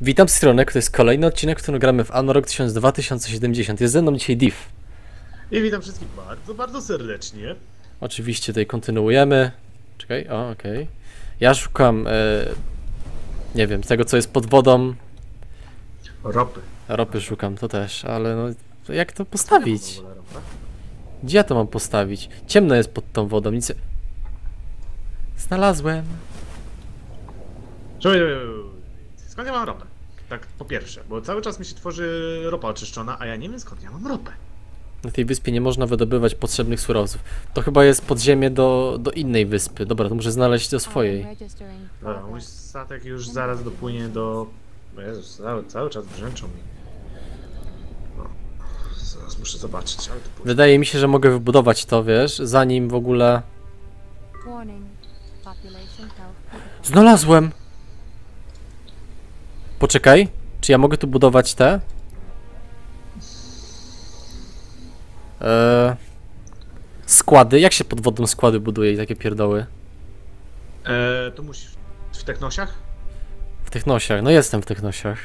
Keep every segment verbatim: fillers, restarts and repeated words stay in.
Witam stronę, to jest kolejny odcinek, w którym gramy w Anno rok dwa tysiące siedemdziesiąt. Jest ze mną dzisiaj Div. I witam wszystkich bardzo, bardzo serdecznie. Oczywiście tutaj kontynuujemy. Czekaj, o, okej. Okay. Ja szukam, e, nie wiem, tego co jest pod wodą. Ropy. Ropy szukam, to też, ale no, to jak to postawić? Gdzie ja to mam postawić? Ciemno jest pod tą wodą, nic... Znalazłem. Skąd ja mam ropę? Tak po pierwsze, bo cały czas mi się tworzy ropa oczyszczona, a ja nie wiem skąd ja mam ropę. Na tej wyspie nie można wydobywać potrzebnych surowców. To chyba jest podziemie do, do innej wyspy. Dobra, to muszę znaleźć do swojej. Dobra, mój statek już zaraz dopłynie do... Jezus, cały, cały czas brzęczą mi. No, zaraz muszę zobaczyć, ale dopłynie. Wydaje mi się, że mogę wybudować to, wiesz, zanim w ogóle... Znalazłem! Poczekaj, czy ja mogę tu budować te? Eee, składy? Jak się pod wodą składy buduje i takie pierdoły? Eee, to musisz... W technosiach? W technosiach, no jestem w technosiach.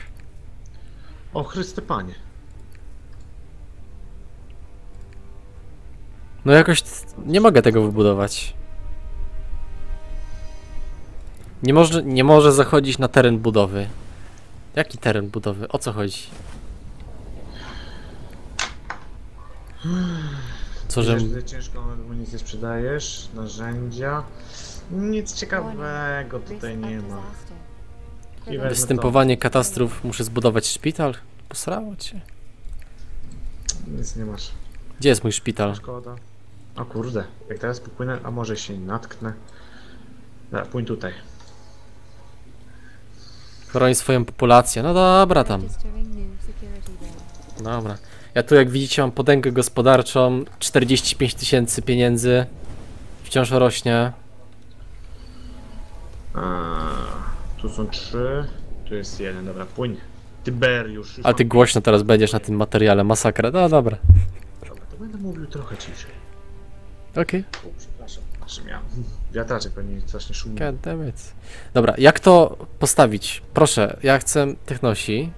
O Chryste Panie. No jakoś nie mogę tego wybudować. Nie może, nie może zachodzić na teren budowy. Jaki teren budowy? O co chodzi? Co, że... Ciężką amunicję sprzedajesz, narzędzia... Nic ciekawego tutaj nie ma. Występowanie katastrof, muszę zbudować szpital? Posrało cię. Nic nie masz. Gdzie jest mój szpital? Szkoda. O kurde, jak teraz popłynę, a może się natknę. Da, pójdź tutaj. Chroni swoją populację. No dobra tam. Dobra. Ja tu jak widzicie mam potęgę gospodarczą. czterdzieści pięć tysięcy pieniędzy. Wciąż rośnie. A, tu są trzy. Tu jest jeden. Dobra, płyń. Tyberiusz. A ty głośno teraz będziesz na tym materiale. Masakra. No dobra. Dobra, to będę mówił trochę ciszej. Okej. Okay. Przepraszam. Wiatraczek pewnie strasznie szumi. Dobra, jak to postawić? Proszę, ja chcę technosi.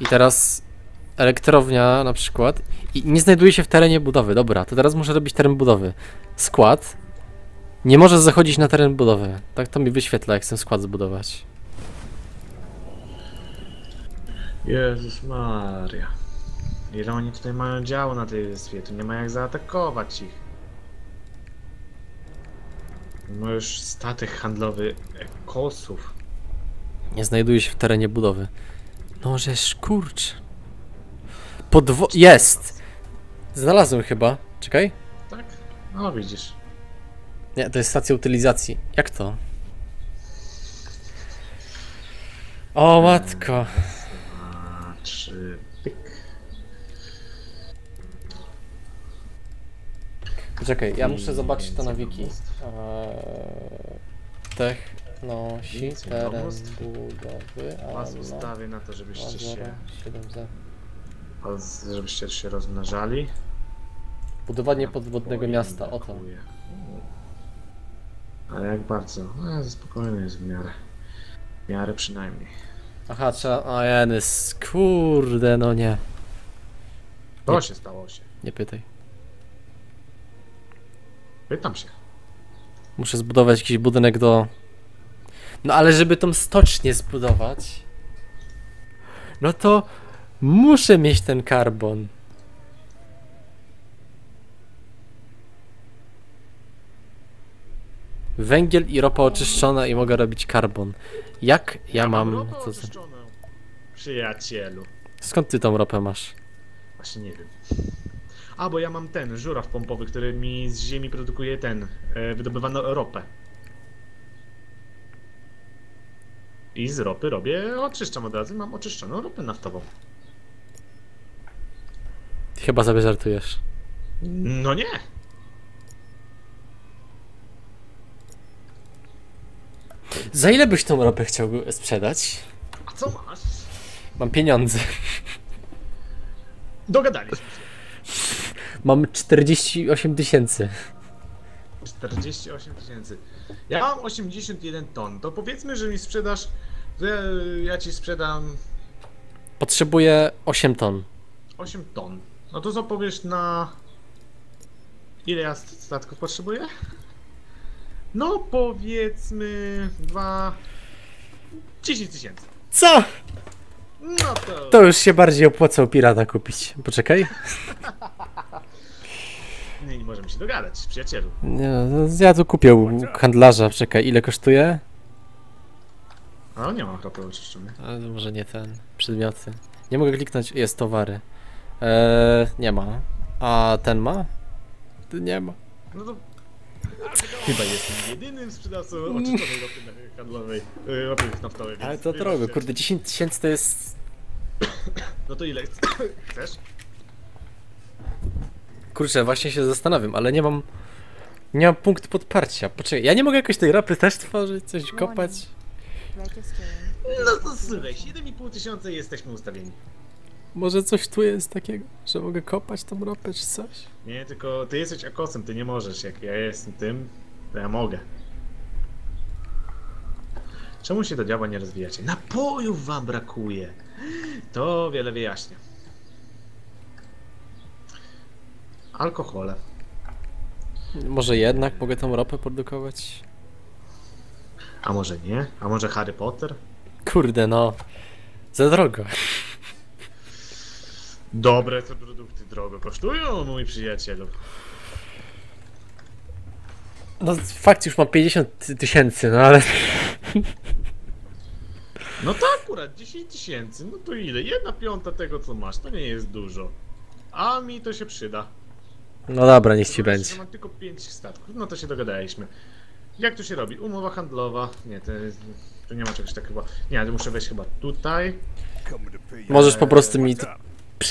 I teraz elektrownia na przykład. I nie znajduje się w terenie budowy. Dobra, to teraz muszę robić teren budowy. Skład. Nie może zachodzić na teren budowy. Tak to mi wyświetla, jak chcę skład zbudować. Jezus Maria. Ile oni tutaj mają działu na tej wyspie, tu nie ma jak zaatakować ich. No już statek handlowy ekosów. Nie znajduje się w terenie budowy. No żeż kurcz. Podwo... Jest! Znalazłem chyba, czekaj. Tak? No widzisz. Nie, to jest stacja utylizacji. Jak to? O matko. Dwa, trzy... Czekaj, ja muszę zobaczyć to na wiki. Technosi, teren budowy. Was ustawię na to, żebyście się... Żebyście się rozmnażali. Budowanie podwodnego miasta, oto. Ale jak bardzo? No, spokojnie jest w miarę. W miarę przynajmniej. Aha, trzeba... O, Janys, kurde, no nie. To się stało się. Nie pytaj. Pytam się. Muszę zbudować jakiś budynek do... No ale żeby tą stocznię zbudować... No to... Muszę mieć ten karbon. Węgiel i ropa oczyszczona i mogę robić karbon. Jak ja, ja mam... mam ropę oczyszczoną, przyjacielu. Skąd ty tą ropę masz? Właśnie nie wiem. A, bo ja mam ten, żuraw pompowy, który mi z ziemi produkuje ten, e, wydobywano ropę. I z ropy robię, oczyszczam od razu, mam oczyszczoną ropę naftową. Chyba sobie żartujesz. No nie! Za ile byś tą ropę chciał sprzedać? A co masz? Mam pieniądze. Dogadaliśmy się. Mam czterdzieści osiem tysięcy. czterdzieści osiem tysięcy. Ja mam osiemdziesiąt jeden ton, to powiedzmy, że mi sprzedasz, ja ci sprzedam... Potrzebuję osiem ton. osiem ton. No to co powiesz na... Ile ja statków potrzebuję? No powiedzmy... Dwa... dziesięć tysięcy. Co? No to... To już się bardziej opłacał pirata kupić. Poczekaj. Nie, nie możemy się dogadać, przyjacielu. Nie, ja tu kupię u handlarza. Czekaj, ile kosztuje? No nie mam kapelu oczyszczony. Ale może nie ten, przedmioty. Nie mogę kliknąć, jest towary. Eee, nie ma. A ten ma? Nie ma. No to... Chyba jestem jedynym sprzedawcą oczyszczonej ropy handlowej, ropy naftowej. Ale to drogo, kurde, dziesięć tysięcy to jest... No to ile chcesz? Kurczę, właśnie się zastanawiam, ale nie mam... Nie mam punktu podparcia. Poczekaj, ja nie mogę jakoś tej ropy też tworzyć, coś kopać? No to słuchaj, siedem i pół tysiąca jesteśmy ustawieni. Może coś tu jest takiego, że mogę kopać tą ropę czy coś? Nie, tylko ty jesteś akosem, ty nie możesz. Jak ja jestem tym, to ja mogę. Czemu się do diabła nie rozwijacie? Napojów wam brakuje. To wiele wyjaśnia. Alkohole. Może jednak mogę tą ropę produkować? A może nie? A może Harry Potter? Kurde no, za drogo. Dobre te produkty drogo kosztują, mój przyjacielu. No fakt, już mam pięćdziesiąt tysięcy, no ale... No to akurat dziesięć tysięcy, no to ile? Jedna piąta tego co masz, to nie jest dużo. A mi to się przyda. No dobra, niech ci będzie. Mam tylko pięć statków, no to się dogadaliśmy. Jak to się robi? Umowa handlowa. Nie, to, to nie ma czegoś takiego. Nie, to muszę wejść chyba tutaj. Możesz po prostu mi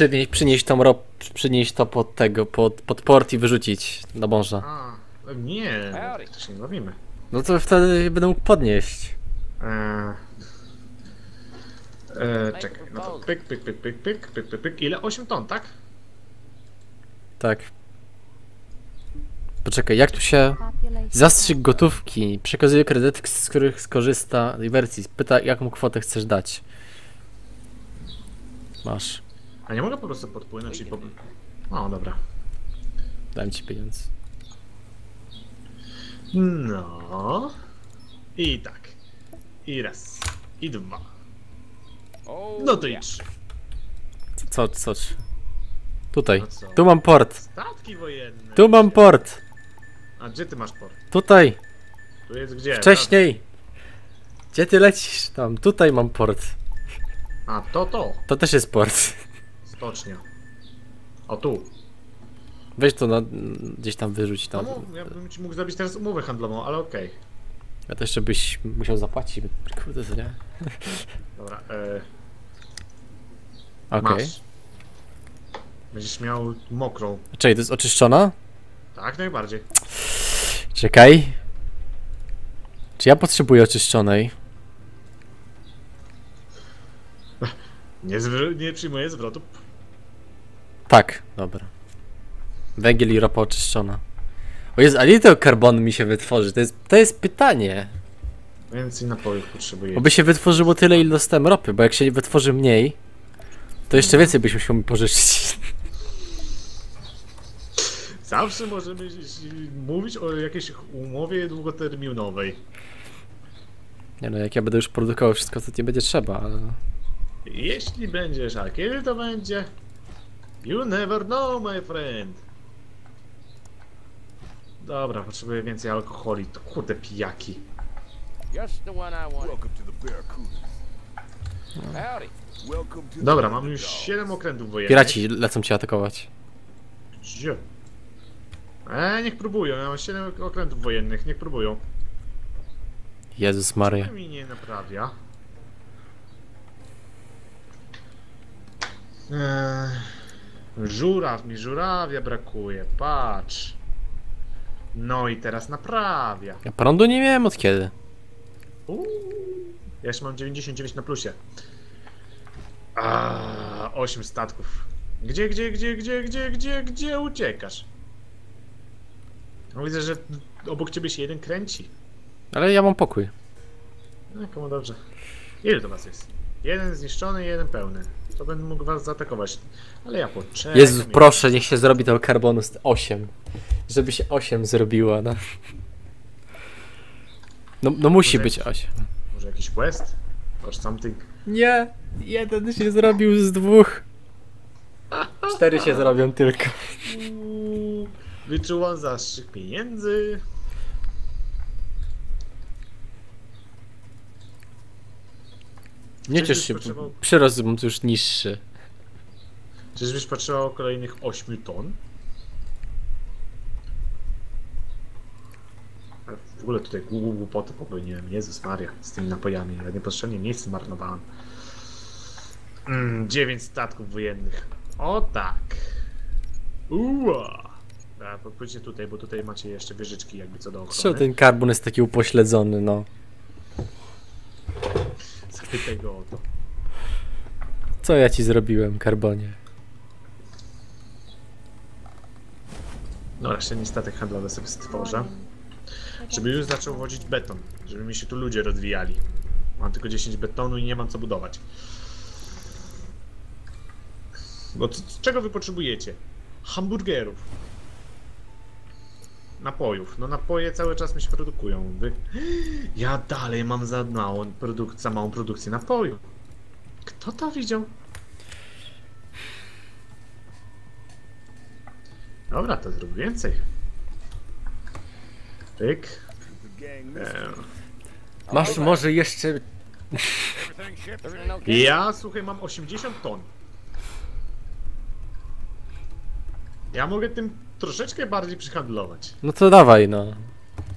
przynieść, przynieść tą rop, przynieść to pod tego, pod, pod port i wyrzucić do morza. A, nie, to się nie bawimy. No to wtedy będę mógł podnieść. Eee, eee, czekaj, no to pyk, pyk, pyk, pyk, pyk, pyk, pyk, pyk. Ile? osiem ton, tak? Tak. Poczekaj, jak tu się... Zastrzyk gotówki. Przekazuje kredyty, z których skorzysta Diversis. Pyta, jaką kwotę chcesz dać. Masz. A nie mogę po prostu podpłynąć i po... No, dobra. Dam ci pieniądze. No... I tak. I raz. I dwa. No to i trzy. Co, co? Tutaj. No tu mam port. Statki wojenne. Tu mam port. A gdzie ty masz port? Tutaj. Tu jest gdzie? Wcześniej. Tam. Gdzie ty lecisz? Tam. Tutaj mam port. A to to. To też jest port. Stocznia. O tu. Weź to na, gdzieś tam wyrzuć tam. No, ja bym ci mógł zrobić teraz umowę handlową, ale okej. Okay. Ja to jeszcze byś musiał zapłacić. Kurde, co nie? Dobra. E... Okej. Okay. Będziesz miał mokrą. Czekaj, to jest oczyszczona? Tak, najbardziej. Czekaj. Czy ja potrzebuję oczyszczonej? Nie, nie przyjmuję zwrotu. Tak, dobra. Węgiel i ropa oczyszczona. O Jezu, ale ile tego karbonu mi się wytworzy? To jest, to jest pytanie. Więcej napojów potrzebuję. Oby się wytworzyło tyle, ile dostałem ropy, bo jak się wytworzy mniej, to jeszcze więcej byśmy musieli pożyczyć. Zawsze możemy mówić o jakiejś umowie długoterminowej. Nie no, jak ja będę już produkował wszystko, co nie będzie trzeba, ale... Jeśli będziesz, a kiedy to będzie? You never know, my friend. Dobra, potrzebuję więcej alkoholi, to kurde pijaki. No. Dobra, mam już siedem okrętów wojennych. Piraci lecą cię atakować. Gdzie? Eee, niech próbują, ja mam siedem okrętów wojennych, niech próbują. Jezus Maria. Czemu mi nie naprawia? Eee, żuraw mi, żurawia brakuje, patrz. No i teraz naprawia. Ja prądu nie wiem od kiedy. Uuu, ja jeszcze mam dziewięćdziesiąt dziewięć na plusie. Aaaa, osiem statków. Gdzie, gdzie, gdzie, gdzie, gdzie, gdzie, gdzie uciekasz? No widzę, że obok ciebie się jeden kręci. Ale ja mam pokój. No komu dobrze. Ile to was jest? Jeden zniszczony, jeden pełny. To będę mógł was zaatakować. Ale ja poczekam. Jezu, proszę, niech się zrobi to karbonus osiem. Żeby się osiem zrobiła. No, no, no musi może być jakiś, osiem. Może jakiś quest? Or something? Nie, jeden się zrobił z dwóch. Cztery się zrobią tylko. Wyczułam zastrzyk pieniędzy. Nie ciesz się, potrzebował... przyrost bym już niższy. Czyżbyś potrzebował kolejnych ośmiu ton? W ogóle tutaj głupoty popełniłem, Jezus Maria, z tymi napojami. Ja niepotrzebnie miejsce marnowałem. Mm, dziewięć statków wojennych. O tak. Uła. Pójdźcie tutaj, bo tutaj macie jeszcze wieżyczki jakby co do ochrony. Co ten karbon jest taki upośledzony, no. Zapytaj go o to. Co ja ci zrobiłem, karbonie? No jeszcze nie statek handlowy sobie stworzę. Żeby już zaczął wodzić beton, żeby mi się tu ludzie rozwijali. Mam tylko dziesięć betonu i nie mam co budować. Bo czego wy potrzebujecie? Hamburgerów. Napojów. No napoje cały czas mi się produkują. Wy... Ja dalej mam za małą, produk za małą produkcję napojów. Kto to widział? Dobra, to zrób więcej. Pyk. Ehm. Masz może jeszcze... Ja, słuchaj, mam osiemdziesiąt ton. Ja mogę tym troszeczkę bardziej przyhandlować. No to dawaj, no.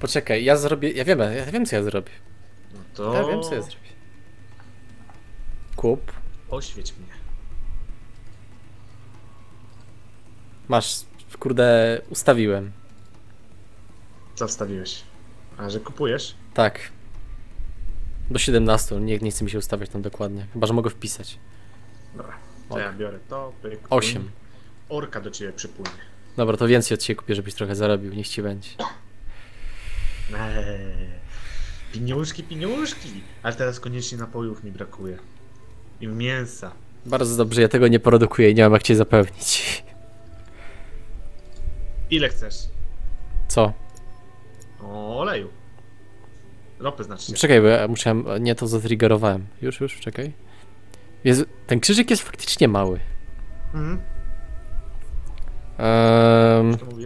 Poczekaj, ja zrobię... Ja wiem, ja wiem co ja zrobię. No to... Ja wiem co ja zrobię. Kup. Oświeć mnie. Masz, kurde, ustawiłem. Co wstawiłeś? A, że kupujesz? Tak. Do siedemnastu, nie, nie chce mi się ustawiać tam dokładnie. Chyba, że mogę wpisać. Dobra, to ok. Ja biorę to, pyk, osiem. Orka do ciebie przypłynie. Dobra, to więcej od ciebie kupię, żebyś trochę zarobił, niech ci będzie. Eee, pieniążki, pieniążki! Ale teraz koniecznie napojów mi brakuje. I mięsa. Bardzo dobrze, ja tego nie produkuję i nie mam jak cię zapewnić. Ile chcesz? Co? O, oleju. Ropy znaczy. Czekaj, bo ja musiałem, nie to zatriggerowałem. Już, już, czekaj. Jezu, ten krzyżyk jest faktycznie mały. Mhm. Um,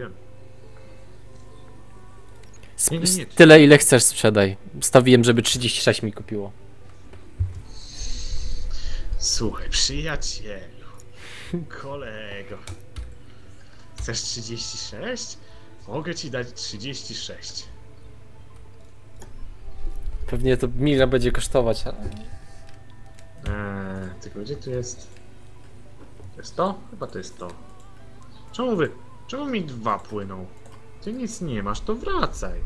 nie, nie, nie. Tyle ile chcesz sprzedaj. Stawiłem, żeby trzydzieści sześć mi kupiło. Słuchaj, przyjacielu. Kolego. Chcesz trzydzieści sześć? Mogę ci dać trzydzieści sześć. Pewnie to mila będzie kosztować, ale... Eee, tylko gdzie tu jest? To jest to? Chyba to jest to. Czemu wy? Czemu mi dwa płyną? Ty nic nie masz, to wracaj.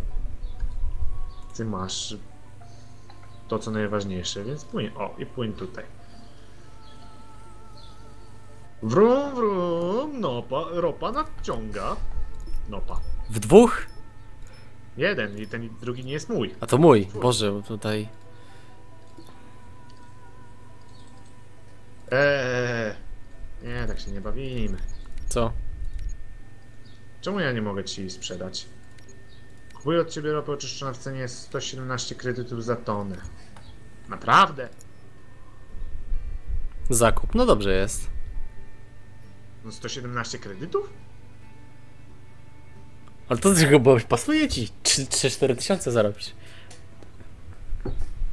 Ty masz to, co najważniejsze, więc płyń. O, i płyń tutaj. Wrum, wrum, nopa, ropa nadciąga. Nopa. W dwóch? Jeden i ten drugi nie jest mój. A to mój, Człowiek. Boże, tutaj... Eee, nie, tak się nie bawimy. Co? Czemu ja nie mogę ci sprzedać? Kupuję od ciebie ropę oczyszczona w cenie sto siedemnaście kredytów za tonę. Naprawdę? Zakup, no dobrze jest. No sto siedemnaście kredytów? Ale to tylko bo pasuje ci trzy cztery tysiące zarobić.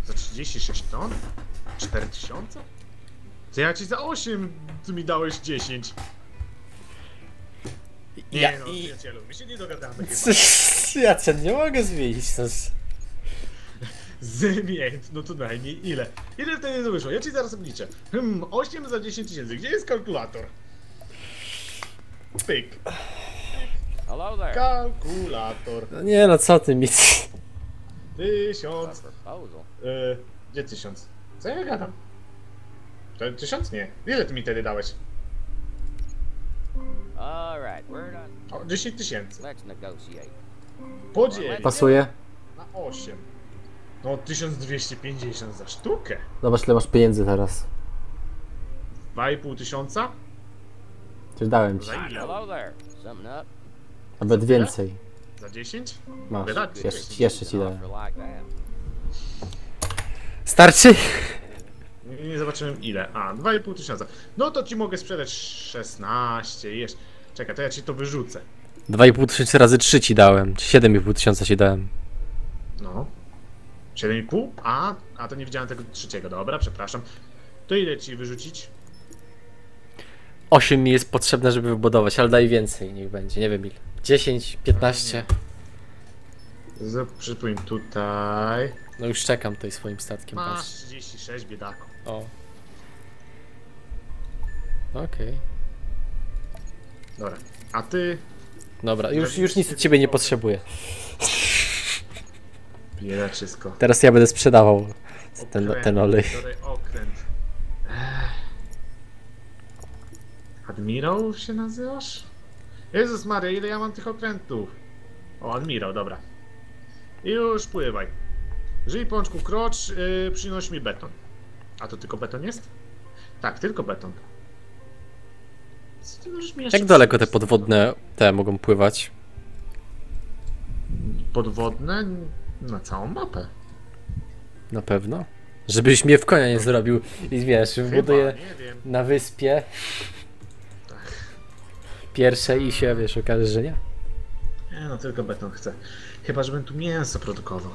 Za trzydzieści sześć ton? cztery tysiące? To ja ci za osiem, ty mi dałeś dziesięć. Nie ja, no, przyjacielu, my się nie dogadamy chyba. Ja cen nie mogę zmienić. Zmień, no to najmniej ile? Ile wtedy to wyszło? Ja ci zaraz obliczę. Hmm, osiem za dziesięć tysięcy, gdzie jest kalkulator? Pyk. Hello there. Kalkulator. No nie no, co ty mi... Tysiąc. Yy, gdzie tysiąc? Co ja gadam? To tysiąc? Nie. Ile ty mi wtedy dałeś? All right, we're done. dziesięć tysięcy. Let's negotiate. Podziel. Pasuje. Na osiem. No tysiąc dwieście pięćdziesiąt za sztukę. Zobacz, ile masz pieniędzy teraz. dwa i pół tysiąca? Coś dałem ci. Nawet więcej. Za dziesięć? Masz. Jeszcze, jeszcze ci dałem. Starczy? Nie zobaczyłem ile. A, dwa i pół tysiąca. No to ci mogę sprzedać szesnaście. Jeszcze. Czekaj, to ja ci to wyrzucę. dwa i pół tysiąca razy trzy ci dałem. siedem i pół tysiąca ci dałem. No. siedem i pół? A, a to nie widziałem tego trzeciego. Dobra, przepraszam. To ile ci wyrzucić? osiem mi jest potrzebne, żeby wybudować, ale daj więcej, niech będzie. Nie wiem ile. dziesięć, piętnaście. Przypójm tutaj. No już czekam tutaj swoim statkiem. Masz trzydzieści sześć, biedaku. O. Okej. Okay. Dobra, a ty... Dobra, już, już nic od ciebie nie potrzebuję. Bieda wszystko. Teraz ja będę sprzedawał ten, ten olej. Okręt. Admirał się nazywasz? Jezus Maria, ile ja mam tych okrętów? O, admirał, dobra. I już pływaj. Żyj, pączku, krocz, yy, przynoś mi beton. A to tylko beton jest? Tak, tylko beton. Co ty możesz mi jeszcze... Jak daleko te podwodne te mogą pływać? Podwodne? Na całą mapę. Na pewno? Żebyś mnie w konia nie zrobił i wiesz, buduję na wyspie. Pierwsze i się, wiesz, okaże, że nie? Nie, no tylko beton chcę. Chyba, żebym tu mięso produkował.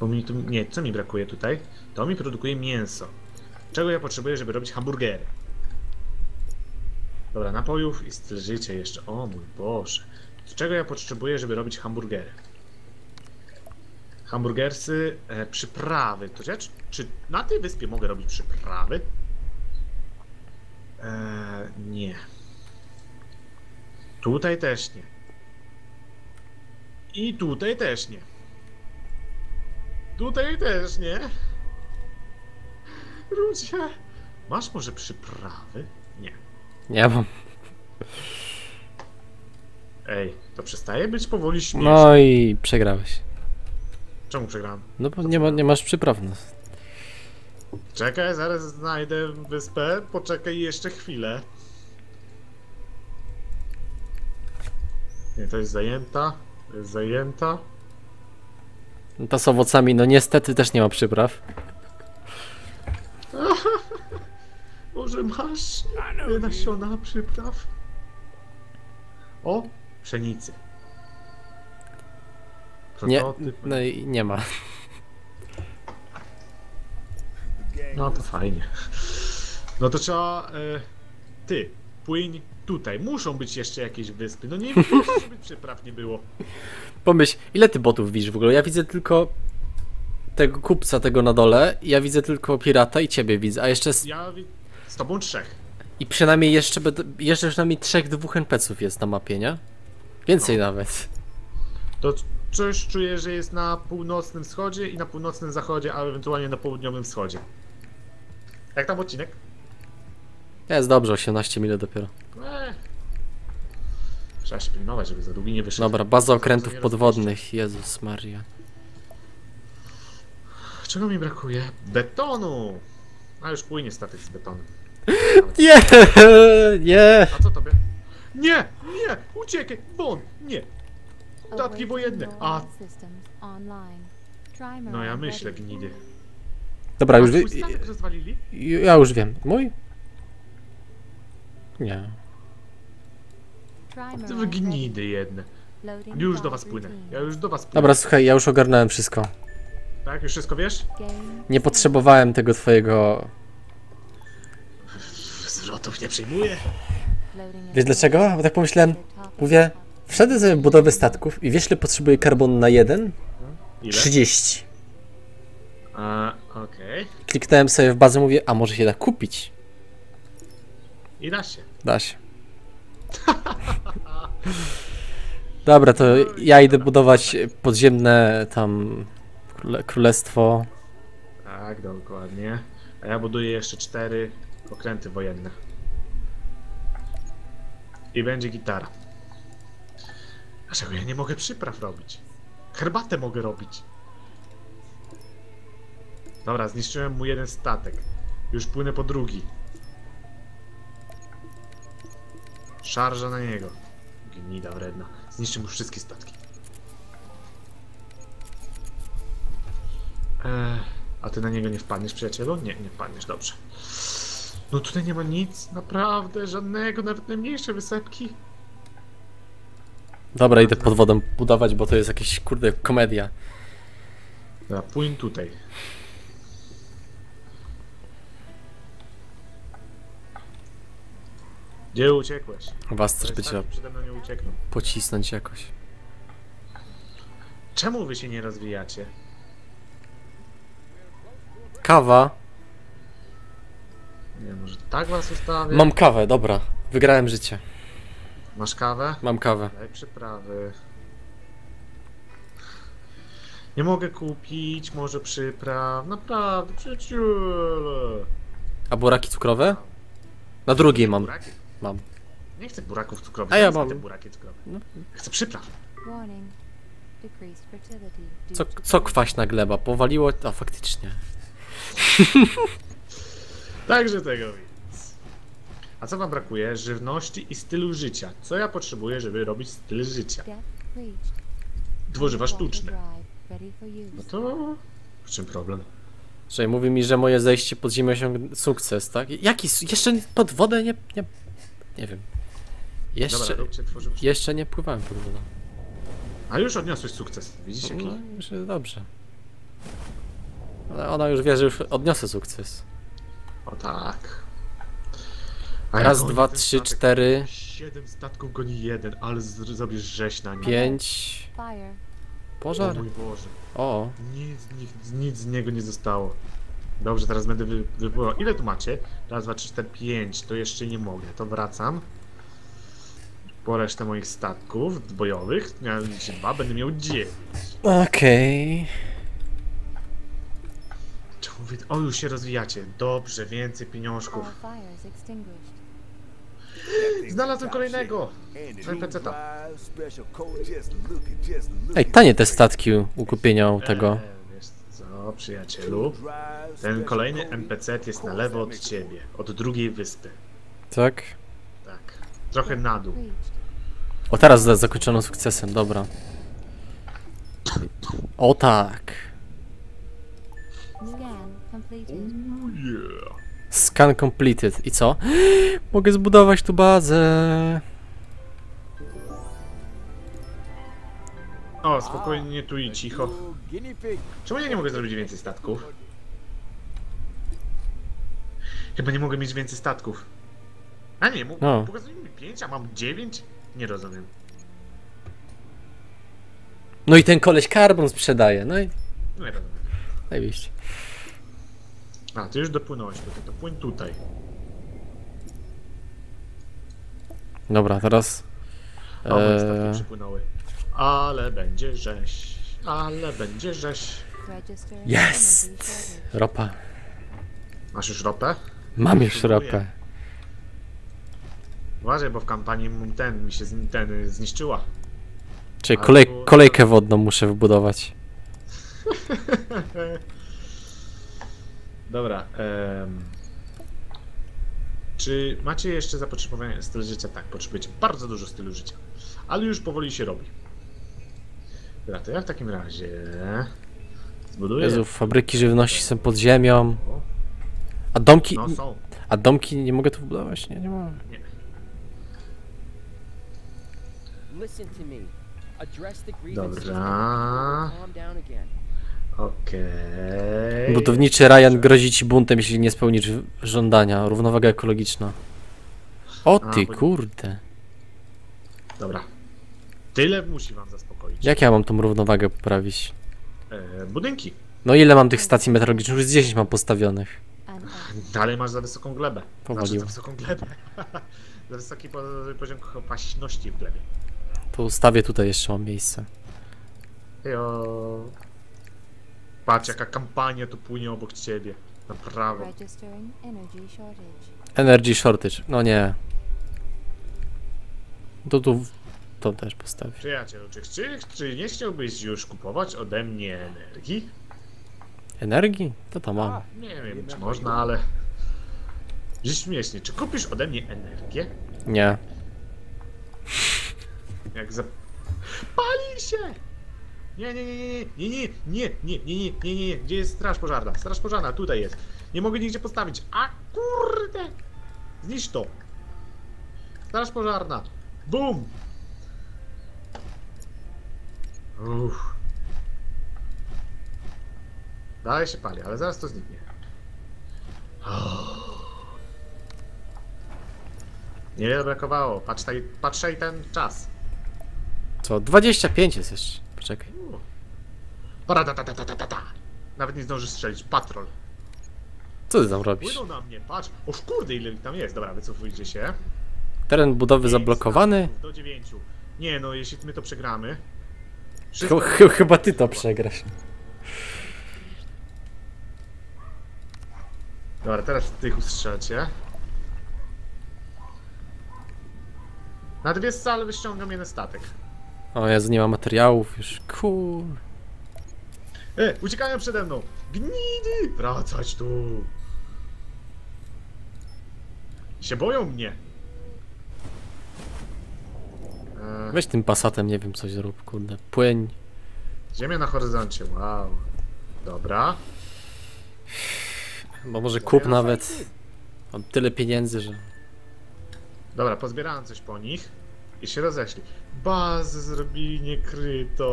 Bo mi tu... Nie, co mi brakuje tutaj? To mi produkuje mięso. Czego ja potrzebuję, żeby robić hamburgery? Dobra, napojów i styl życia jeszcze. O mój Boże. Czego ja potrzebuję, żeby robić hamburgery? Hamburgersy, e, przyprawy. To rzecz? Czy na tej wyspie mogę robić przyprawy? E, nie. Tutaj też nie. I tutaj też nie. Tutaj też nie. Ludzie. Masz może przyprawy? Nie. Nie mam. Ej, to przestaje być powoli śmieszne. No i przegrałeś. Czemu przegrałem? No bo nie, ma, nie masz przypraw. Czekaj, zaraz znajdę wyspę. Poczekaj jeszcze chwilę. Nie, to jest zajęta. To jest zajęta. No to z owocami, no niestety też nie ma przypraw. Może masz nasiona przypraw? O, pszenicy. Prototyp. Nie, no i nie ma. No to fajnie. No to trzeba... Y, ty, płyń tutaj. Muszą być jeszcze jakieś wyspy. No nie wiem, żeby przypraw nie było. Pomyśl, ile ty botów widzisz w ogóle? Ja widzę tylko tego kupca, tego na dole. Ja widzę tylko pirata i ciebie widzę, a jeszcze... Z... Ja z tobą trzech. I przynajmniej jeszcze, jeszcze przynajmniej trzech, dwóch en pe ce ów jest na mapie, nie? Więcej no. Nawet. To coś czuję, że jest na północnym wschodzie i na północnym zachodzie, a ewentualnie na południowym wschodzie. Jak tam odcinek? Jest dobrze, osiemnaście minut dopiero. Eee. Trzeba się pilnować, żeby za długi nie wyszedł. Dobra, baza okrętów podwodnych, Jezus Maria. Czego mi brakuje? Betonu! A już płynie statek z betonu. Nie! Nie! A co tobie? Nie! Nie! Uciekaj! Bon! Nie! Statki wojenne! A! No ja myślę, gnidy. Dobra, już wy... Ja już wiem. Mój? Nie. To wy gnidy jedne. Już do was płynę. Ja już do was płynę. Dobra, słuchaj, ja już ogarnąłem wszystko. Tak? Już wszystko wiesz? Nie potrzebowałem tego twojego... Zwrotów nie przyjmuję. Wiesz dlaczego? Bo tak pomyślałem, mówię... Wszedłem sobie w budowę statków i wiesz, ile potrzebuję karbonu na jeden? Ile? trzydzieści. A, okej. Okay. Kliknąłem sobie w bazę, mówię, a może się da kupić? I da się. Da się. Dobra, to ja idę budować podziemne tam królestwo. Tak, dokładnie. A ja buduję jeszcze cztery okręty wojenne. I będzie gitara. Dlaczego ja nie mogę przypraw robić? Herbatę mogę robić. Dobra, zniszczyłem mu jeden statek. Już płynę po drugi. Szarża na niego. Gnida wredna. Zniszczy mu wszystkie statki. Eee, a ty na niego nie wpadniesz, przyjacielu? Nie, nie wpadniesz, dobrze. No tutaj nie ma nic, naprawdę, żadnego, nawet najmniejsze wysepki. Dobra, idę pod wodą budować, bo to jest jakaś, kurde, komedia. Dobra, płyń tutaj. Gdzie uciekłeś? Was też by cię pocisnąć jakoś. Czemu wy się nie rozwijacie? Kawa. Nie, może tak was ustawię? Mam kawę, dobra. Wygrałem życie. Masz kawę? Mam kawę. Daj przyprawy. Nie mogę kupić, może przypraw. Naprawdę, przyjaciele. A buraki cukrowe? Na drugiej mam. Mam. Nie chcę buraków cukrowych. A ja mam. Te buraki cukrowe. No. Chcę przypraw. Co, co kwaśna gleba? Powaliło... A faktycznie. Także tego więc. A co wam brakuje? Żywności i stylu życia. Co ja potrzebuję, żeby robić styl życia? Tworzywa sztuczne. No to... W czym problem? Czyli mówi mi, że moje zejście pod ziemię osiągnie sukces, tak? Jaki? Jeszcze pod wodę nie... nie... Nie wiem. Jeszcze, Dobra, jeszcze nie pływałem pod wodą. A już odniosłeś sukces. Widzisz jaki? No, już jest dobrze. Ale ona już wie, że już odniosę sukces. O tak. A raz, dwa, trzy, statek, cztery. Siedem statków goni jeden, ale zrobisz rzeź na nim. Pięć. Pożar. O mój Boże. O. Nic, nic, nic z niego nie zostało. Dobrze, teraz będę wy, wypływał. Ile tu macie? Raz, dwa, trzy, cztery, pięć. To jeszcze nie mogę. To wracam. Po resztę moich statków bojowych. Miałem dwa, będę miał dziewięć. Okej. Okay. O, już się rozwijacie. Dobrze, więcej pieniążków. Znalazłem kolejnego! en pe ce ta. Ej, tanie te statki u kupienia tego. No, przyjacielu, ten kolejny en pe ce jest na lewo od ciebie, od drugiej wyspy. Tak? Tak. Trochę na dół. O, teraz zakończono sukcesem, dobra. O tak. Scan completed. I co? Mogę zbudować tu bazę. O, spokojnie tu i cicho. Czemu ja nie mogę zrobić więcej statków? Chyba nie mogę mieć więcej statków. A nie, no. Pokazują mi pięć, a mam dziewięć? Nie rozumiem. No i ten koleś karbon sprzedaje, no i... No nie rozumiem. Najbliżej. A, ty już dopłynąłeś tutaj, to płyń tutaj. Dobra, teraz... O, moje statki przypłynęły. Ale będzie rzeź, ale będzie rzeź. Jest! Ropa. Masz już ropę? Mam już ropę. Uważaj, bo w kampanii ten mi się ten zniszczyła. Czyli kolej, było... kolejkę wodną muszę wybudować. Dobra. Um... Czy macie jeszcze zapotrzebowanie stylu życia? Tak, potrzebujecie bardzo dużo stylu życia. Ale już powoli się robi. Dobra, to ja w takim razie zbuduję... Jezu, fabryki żywności są pod ziemią. A domki... No, są. A domki nie mogę tu budować? Nie, nie mam. Nie. Dobra. Okej. Okay. Budowniczy Ryan grozi ci buntem, jeśli nie spełnisz żądania. Równowaga ekologiczna. O ty, A, bo... kurde. Dobra. Tyle musi wam zaspokoić. Jak ja mam tą równowagę poprawić? E, budynki. No ile mam tych stacji meteorologicznych? Już z dziesięć mam postawionych. Dalej masz za wysoką glebę. Znaczy, za wysoką glebę. Za wysoki poziom kwaśności w glebie. To ustawię tutaj, jeszcze mam miejsce. Hejo. Patrz, jaka kampania tu płynie obok ciebie. Na prawo. Energy shortage. No nie. To tu... to też postawię. Przyjacielu, czy, czy, czy nie chciałbyś już kupować ode mnie energii? Energii? To to mam. A, nie wiem, czy można, ale... Śmiesznie, czy kupisz ode mnie energię? Nie. Jak za... Pali się! Nie, nie, nie, nie, nie, nie, nie, nie, nie, nie, nie, nie, gdzie jest straż pożarna? Straż pożarna, tutaj jest. Nie mogę nigdzie postawić. A kurde! Zniszcz to! Straż pożarna! Bum! Uff. Dalej się pali, ale zaraz to zniknie. Niewiele brakowało. Patrzaj, patrzaj ten czas. Co? dwadzieścia pięć jest jeszcze. Poczekaj. Paradatatatata. Nawet nie zdążysz strzelić. Patrol. Co ty tam robisz? Płyną na mnie, patrz. O kurde, ile tam jest. Dobra, wycofujcie się. Teren budowy zablokowany. Do dziewięciu. Nie no, jeśli my to przegramy. Wszystko... Chyba ty to przegrasz. Dobra, teraz tych ustrzelcie. Na dwie scale wyściągam jeden statek. O Jezu, nie ma materiałów już, cool. E, uciekają przede mną! Gnidy! Wracać tu! Się boją mnie! E... Weź tym pasatem, nie wiem, coś zrób, kurde, płyń. Ziemia na horyzoncie, wow. Dobra. Bo może Ziemia kup nawet. Mam tyle pieniędzy, że... Dobra, pozbierałem coś po nich i się rozeszli. Bazę zrobili niekrytą.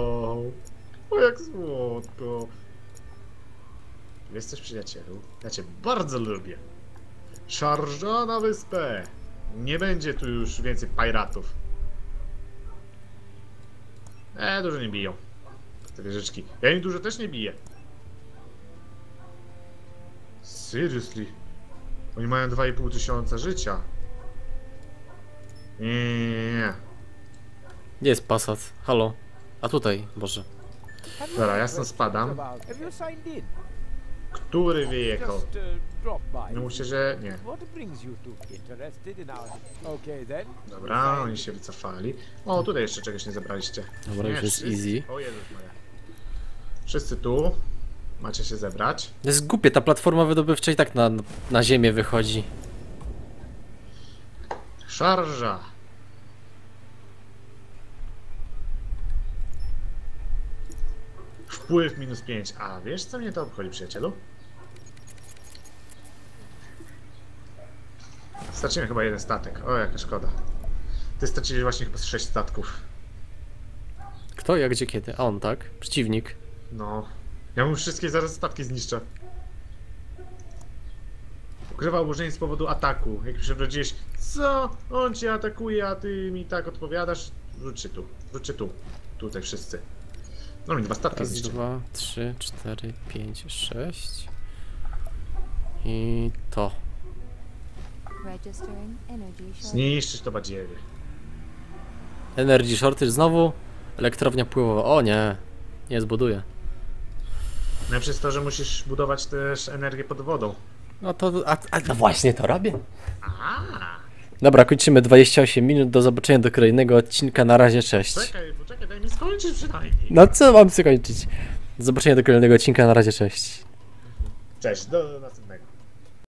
O, jak słodko. Jesteś przyjacielu? Ja cię bardzo lubię. Szarża na wyspę. Nie będzie tu już więcej piratów. E, dużo nie biją. Te wieżyczki. Ja im dużo też nie biję. Seriously? Oni mają dwa i pół tysiąca życia. Nie, nie, nie. Gdzie jest Passat? Halo? A tutaj, Boże. Dobra, jasno spadam. Który wyjechał? No muszę, że nie. Dobra, oni się wycofali. O, tutaj jeszcze czegoś nie zabraliście. Dobra, już jest easy. O Jezus Maria. Wszyscy tu. Macie się zebrać. Jest głupie, ta platforma wydobywcza i tak na, na ziemię wychodzi. Szarża. Wpływ minus pięć. A wiesz, co mnie to obchodzi, przyjacielu? Straciłem chyba jeden statek. O, jaka szkoda. Ty straciłeś właśnie chyba sześć statków. Kto, jak, gdzie, kiedy? A on, tak? Przeciwnik. No. Ja mu wszystkie zaraz statki zniszczę. Ukrywa oburzenie z powodu ataku. Jak przewróciłeś, co? On cię atakuje, a ty mi tak odpowiadasz. Wróćcie tu, wróćcie tu. Tutaj wszyscy. No mi dwa statki raz, zniszczy. Dwa, trzy, cztery, pięć, sześć. I to. Zniszczysz to badziewie. Energy shortage znowu. Elektrownia pływowa. O nie, nie zbuduję. No przez to, że musisz budować też energię pod wodą. No to, a, a no właśnie to robię. Aha. Dobra, kończymy dwadzieścia osiem minut, do zobaczenia do kolejnego odcinka, na razie, cześć. Czekaj, poczekaj, daj mi skończyć przynajmniej. No co mam skończyć? Do zobaczenia do kolejnego odcinka, na razie, cześć. Cześć, do następnego.